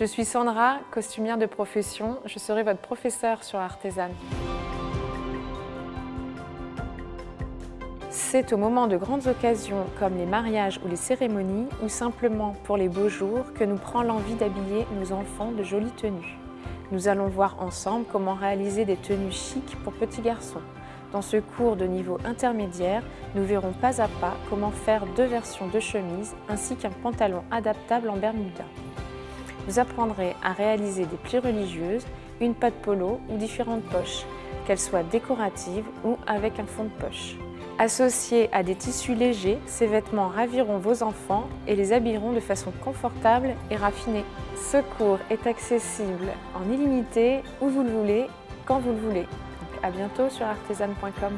Je suis Sandra, costumière de profession. Je serai votre professeure sur Artesane. C'est au moment de grandes occasions comme les mariages ou les cérémonies ou simplement pour les beaux jours que nous prend l'envie d'habiller nos enfants de jolies tenues. Nous allons voir ensemble comment réaliser des tenues chic pour petits garçons. Dans ce cours de niveau intermédiaire, nous verrons pas à pas comment faire deux versions de chemise ainsi qu'un pantalon adaptable en Bermuda. Vous apprendrez à réaliser des plis religieuses, une patte polo ou différentes poches, qu'elles soient décoratives ou avec un fond de poche. Associés à des tissus légers, ces vêtements raviront vos enfants et les habilleront de façon confortable et raffinée. Ce cours est accessible en illimité, où vous le voulez, quand vous le voulez. Donc à bientôt sur artesane.com.